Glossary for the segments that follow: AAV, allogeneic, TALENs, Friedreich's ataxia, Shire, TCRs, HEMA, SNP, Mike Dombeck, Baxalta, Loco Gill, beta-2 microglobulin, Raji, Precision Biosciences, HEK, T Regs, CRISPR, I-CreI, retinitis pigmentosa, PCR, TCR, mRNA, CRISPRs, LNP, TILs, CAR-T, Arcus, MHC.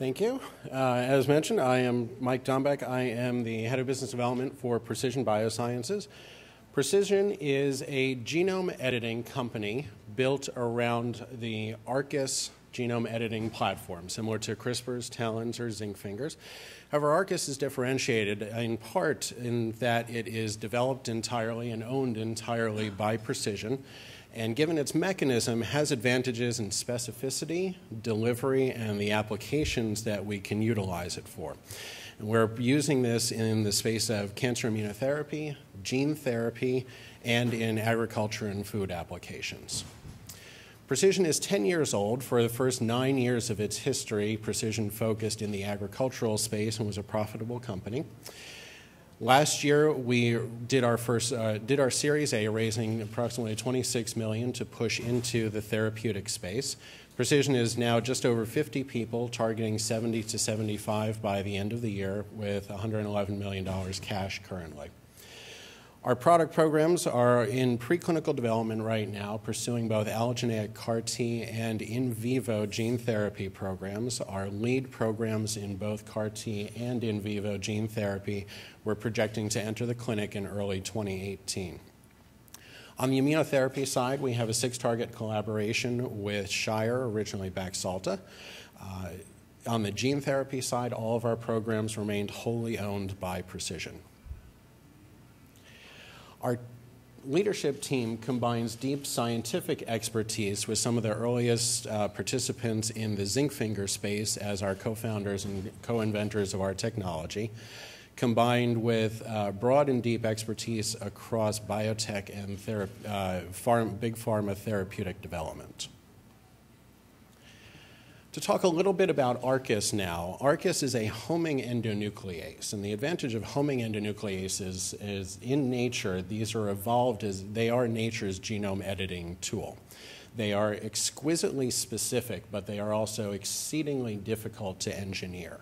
Thank you. As mentioned, I am Mike Dombeck. I am the head of business development for Precision Biosciences. Precision is a genome editing company built around the Arcus genome editing platform, similar to CRISPRs, TALENs, or zinc fingers. However, Arcus is differentiated in part in that it is developed entirely and owned entirely by Precision, and given its mechanism, has advantages in specificity, delivery, and the applications that we can utilize it for. And we're using this in the space of cancer immunotherapy, gene therapy, and in agriculture and food applications. Precision is 10 years old. For the first 9 years of its history, Precision focused in the agricultural space and was a profitable company. Last year, we did our Series A, raising approximately $26 million to push into the therapeutic space. Precision is now just over 50 people, targeting 70 to 75 by the end of the year, with $111 million cash currently. Our product programs are in preclinical development right now, pursuing both allogeneic CAR-T and in vivo gene therapy programs. Our lead programs in both CAR-T and in vivo gene therapy we're projecting to enter the clinic in early 2018. On the immunotherapy side, we have a 6-target collaboration with Shire, originally Baxalta. On the gene therapy side, all of our programs remained wholly owned by Precision. Our leadership team combines deep scientific expertise with some of the earliest participants in the zinc finger space as our co-founders and co-inventors of our technology, combined with broad and deep expertise across biotech and big pharma therapeutic development. To talk a little bit about Arcus now. Arcus is a homing endonuclease, and the advantage of homing endonucleases is in nature, these are evolved as they are nature's genome editing tool. They are exquisitely specific, but they are also exceedingly difficult to engineer.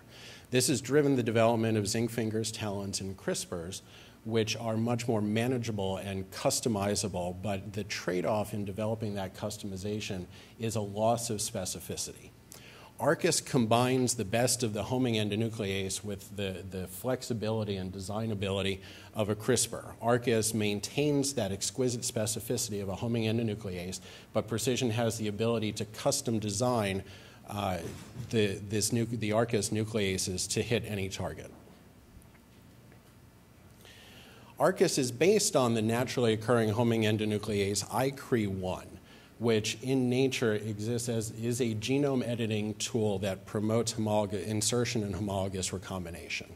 This has driven the development of zinc fingers, TALENs, and CRISPRs, which are much more manageable and customizable, but the trade-off in developing that customization is a loss of specificity. Arcus combines the best of the homing endonuclease with the flexibility and designability of a CRISPR. Arcus maintains that exquisite specificity of a homing endonuclease, but Precision has the ability to custom design the Arcus nucleases to hit any target. Arcus is based on the naturally occurring homing endonuclease I-CreI, which in nature exists as is a genome editing tool that promotes insertion and homologous recombination.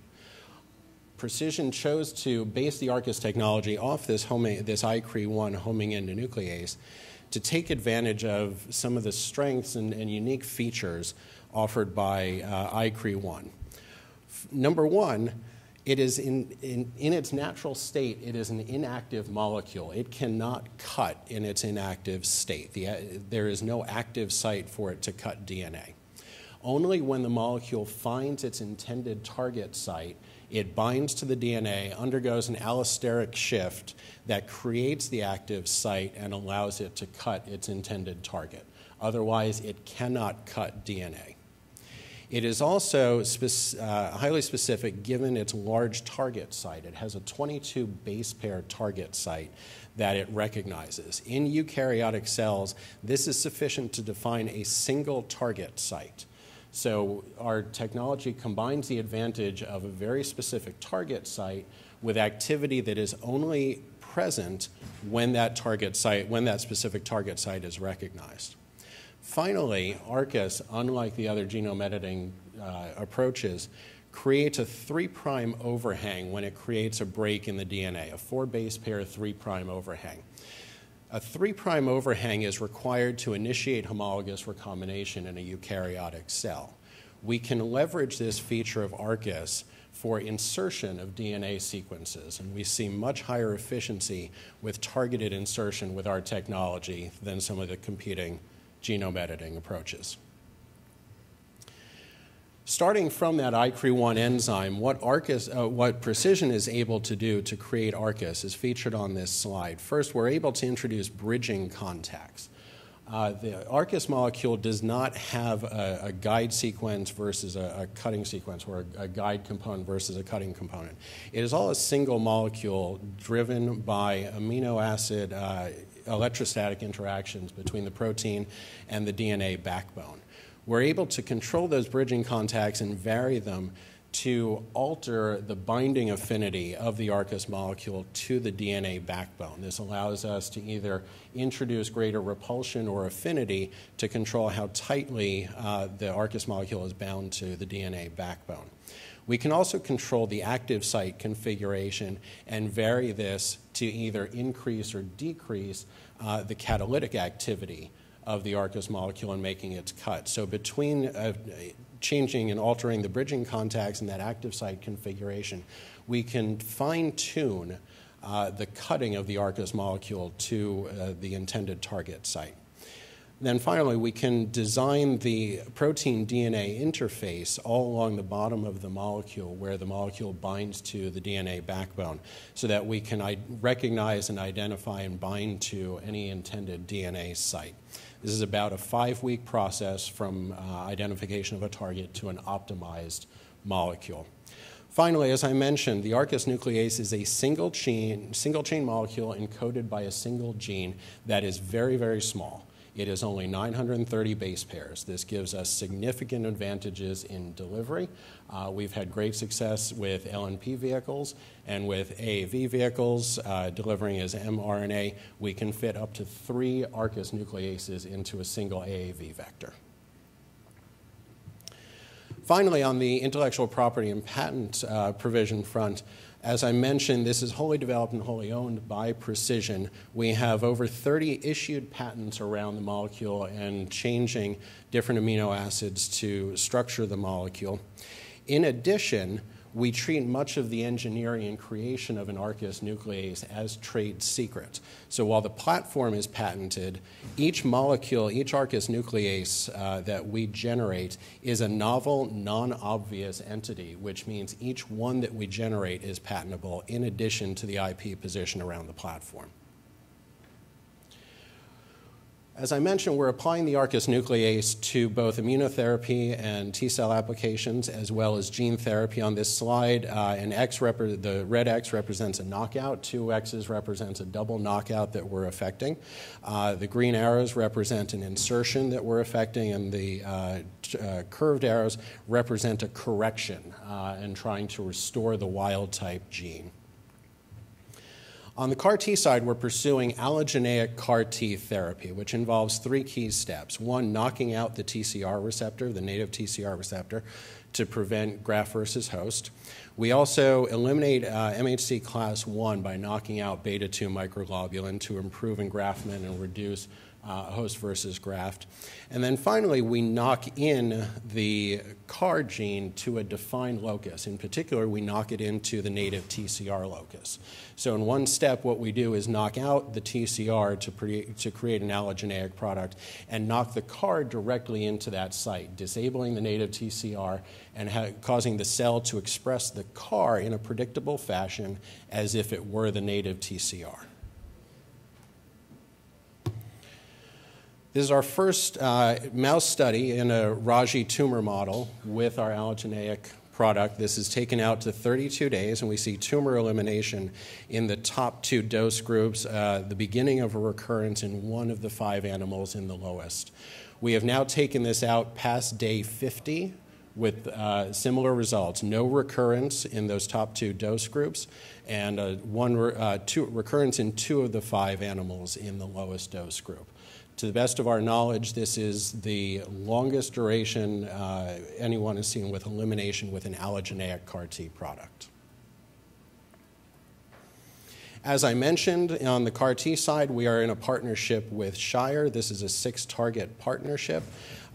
Precision chose to base the Arcus technology off this I-CreI homing endonuclease to take advantage of some of the strengths and unique features offered by I-CreI. Number one, it is in its natural state, it is an inactive molecule. It cannot cut in its inactive state. There is no active site for it to cut DNA. Only when the molecule finds its intended target site, it binds to the DNA, undergoes an allosteric shift that creates the active site and allows it to cut its intended target. Otherwise, it cannot cut DNA. It is also highly specific given its large target site. It has a 22 base pair target site that it recognizes. In eukaryotic cells, this is sufficient to define a single target site. So our technology combines the advantage of a very specific target site with activity that is only present when that target site, when that specific target site is recognized. Finally, Arcus, unlike the other genome editing approaches, creates a 3' overhang when it creates a break in the DNA, a 4-base pair 3' overhang. A 3' overhang is required to initiate homologous recombination in a eukaryotic cell. We can leverage this feature of Arcus for insertion of DNA sequences, and we see much higher efficiency with targeted insertion with our technology than some of the competing genome editing approaches. Starting from that I-CreI enzyme, what Precision is able to do to create Arcus is featured on this slide. First, we're able to introduce bridging contacts. The Arcus molecule does not have a guide sequence versus a cutting sequence, or a guide component versus a cutting component. It is all a single molecule driven by amino acid electrostatic interactions between the protein and the DNA backbone. We're able to control those bridging contacts and vary them to alter the binding affinity of the Arcus molecule to the DNA backbone. This allows us to either introduce greater repulsion or affinity to control how tightly the Arcus molecule is bound to the DNA backbone. We can also control the active site configuration and vary this to either increase or decrease the catalytic activity of the Arcus molecule in making its cut. So between changing and altering the bridging contacts and that active site configuration, we can fine-tune the cutting of the Arcus molecule to the intended target site. Then finally, we can design the protein DNA interface all along the bottom of the molecule where the molecule binds to the DNA backbone, so that we can recognize and identify and bind to any intended DNA site. This is about a 5-week process from identification of a target to an optimized molecule. Finally, as I mentioned, the Arcus nuclease is a single chain molecule encoded by a single gene that is very, very small. It is only 930 base pairs. This gives us significant advantages in delivery. We've had great success with LNP vehicles and with AAV vehicles delivering as mRNA. We can fit up to 3 Arcus nucleases into a single AAV vector. Finally, on the intellectual property and patent provision front, as I mentioned, this is wholly developed and wholly owned by Precision. We have over 30 issued patents around the molecule and changing different amino acids to structure the molecule. In addition, we treat much of the engineering and creation of an Arcus nuclease as trade secret. So while the platform is patented, each molecule, each Arcus nuclease that we generate is a novel, non-obvious entity, which means each one that we generate is patentable in addition to the IP position around the platform. As I mentioned, we're applying the Arcus nuclease to both immunotherapy and T-cell applications, as well as gene therapy. On this slide, the red X represents a knockout. 2 X's represents a double knockout that we're affecting. The green arrows represent an insertion that we're affecting, and the curved arrows represent a correction and trying to restore the wild-type gene. On the CAR-T side, we're pursuing allogeneic CAR-T therapy, which involves 3 key steps. 1, knocking out the TCR receptor, the native TCR receptor, to prevent graft versus host. We also eliminate MHC class 1 by knocking out beta-2 microglobulin to improve engraftment and reduce host versus graft. And then finally, we knock in the CAR gene to a defined locus. In particular, we knock it into the native TCR locus. So in one step, what we do is knock out the TCR to create an allogeneic product and knock the CAR directly into that site, disabling the native TCR and causing the cell to express the CAR in a predictable fashion as if it were the native TCR. This is our first mouse study in a Raji tumor model with our allogeneic product. This is taken out to 32 days, and we see tumor elimination in the top 2 dose groups, the beginning of a recurrence in 1 of the 5 animals in the lowest. We have now taken this out past day 50 with similar results. No recurrence in those top 2 dose groups, and two recurrence in 2 of the 5 animals in the lowest dose group. To the best of our knowledge, this is the longest duration anyone has seen with elimination with an allogeneic CAR-T product. As I mentioned, on the CAR-T side, we are in a partnership with Shire. This is a 6-target partnership.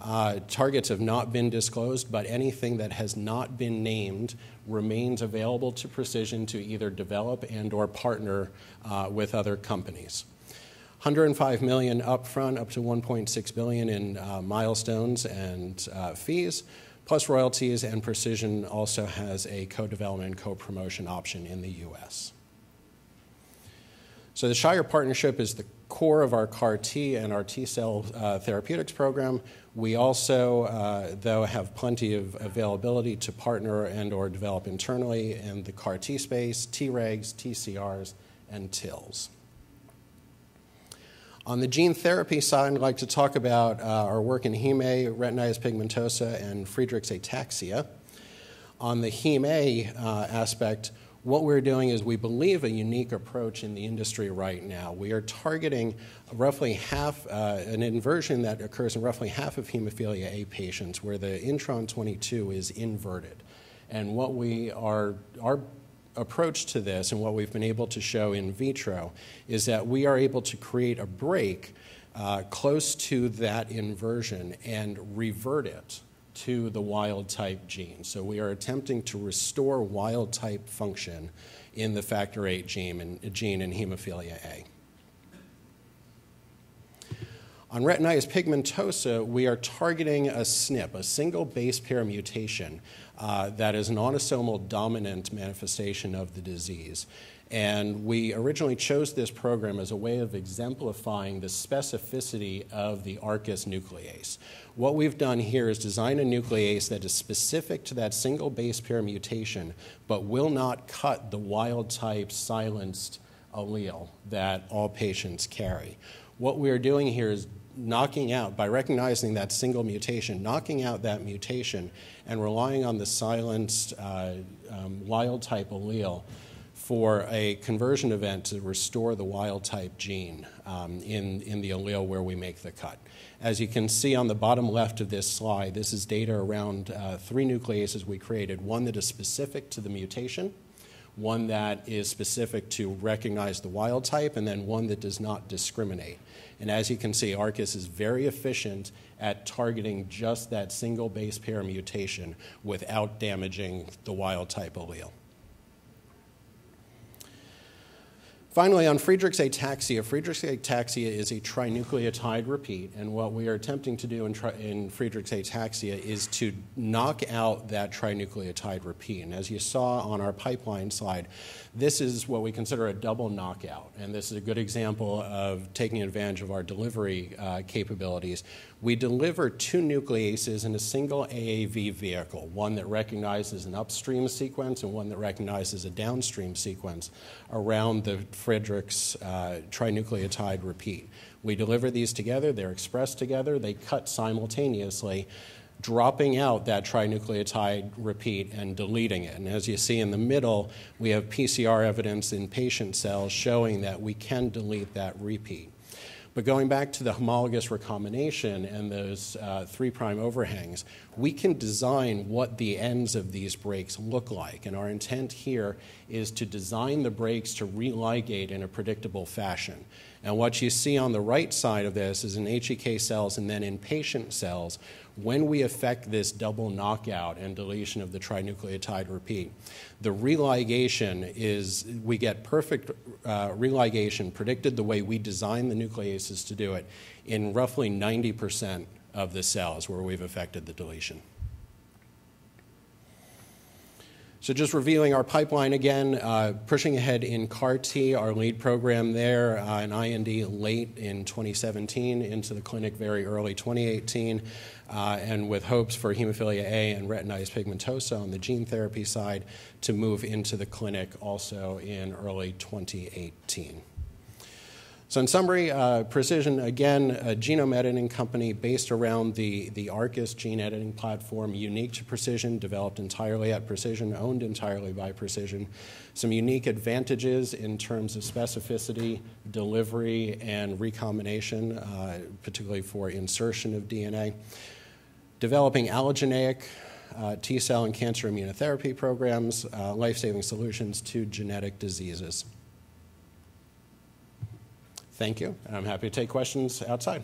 Targets have not been disclosed, but anything that has not been named remains available to Precision to either develop and or partner with other companies. $105 million upfront, up to $1.6 billion in milestones and fees, plus royalties, and Precision also has a co-development and co-promotion option in the U.S. So the Shire partnership is the core of our CAR-T and our T-cell therapeutics program, we also, though, have plenty of availability to partner and or develop internally in the CAR-T space, T Regs, TCRs, and TILs. On the gene therapy side, I'd like to talk about our work in HEMA, retinitis pigmentosa, and Friedreich's ataxia. On the HEMA aspect, what we're doing is we believe a unique approach in the industry right now. We are targeting roughly half, an inversion that occurs in roughly half of hemophilia A patients where the intron 22 is inverted. And what we are, our approach to this and what we've been able to show in vitro is that we are able to create a break close to that inversion and revert it to the wild-type gene. So we are attempting to restore wild-type function in the factor VIII gene in hemophilia A. On retinitis pigmentosa, we are targeting a SNP, a single base pair mutation that is an autosomal dominant manifestation of the disease. And we originally chose this program as a way of exemplifying the specificity of the Arcus nuclease. What we've done here is design a nuclease that is specific to that single base pair mutation, but will not cut the wild-type silenced allele that all patients carry. What we are doing here is knocking out, by recognizing that single mutation, knocking out that mutation and relying on the silenced wild-type allele for a conversion event to restore the wild-type gene in the allele where we make the cut. As you can see on the bottom left of this slide, this is data around three nucleases we created, one that is specific to the mutation, one that is specific to recognize the wild type, and then one that does not discriminate. And as you can see, Arcus is very efficient at targeting just that single base pair mutation without damaging the wild type allele. Finally, on Friedreich's ataxia is a trinucleotide repeat, and what we are attempting to do in Friedreich's ataxia is to knock out that trinucleotide repeat. And as you saw on our pipeline slide, this is what we consider a double knockout, and this is a good example of taking advantage of our delivery capabilities. We deliver two nucleases in a single AAV vehicle, one that recognizes an upstream sequence and one that recognizes a downstream sequence around the Friedreich's trinucleotide repeat. We deliver these together, they're expressed together, they cut simultaneously, dropping out that trinucleotide repeat and deleting it. And as you see in the middle, we have PCR evidence in patient cells showing that we can delete that repeat. But going back to the homologous recombination and those 3' overhangs, we can design what the ends of these breaks look like. And our intent here is to design the breaks to religate in a predictable fashion. And what you see on the right side of this is in HEK cells and then in patient cells, when we affect this double knockout and deletion of the trinucleotide repeat, the religation is, we get perfect religation predicted the way we design the nucleases to do it in roughly 90% of the cells where we've affected the deletion. So just reviewing our pipeline again, pushing ahead in CAR-T, our lead program there, an IND late in 2017, into the clinic very early 2018, and with hopes for hemophilia A and retinitis pigmentosa on the gene therapy side to move into the clinic also in early 2018. So in summary, Precision, again, a genome editing company based around the Arcus gene editing platform, unique to Precision, developed entirely at Precision, owned entirely by Precision. Some unique advantages in terms of specificity, delivery, and recombination, particularly for insertion of DNA. Developing allogeneic T-cell and cancer immunotherapy programs, life-saving solutions to genetic diseases. Thank you, and I'm happy to take questions outside.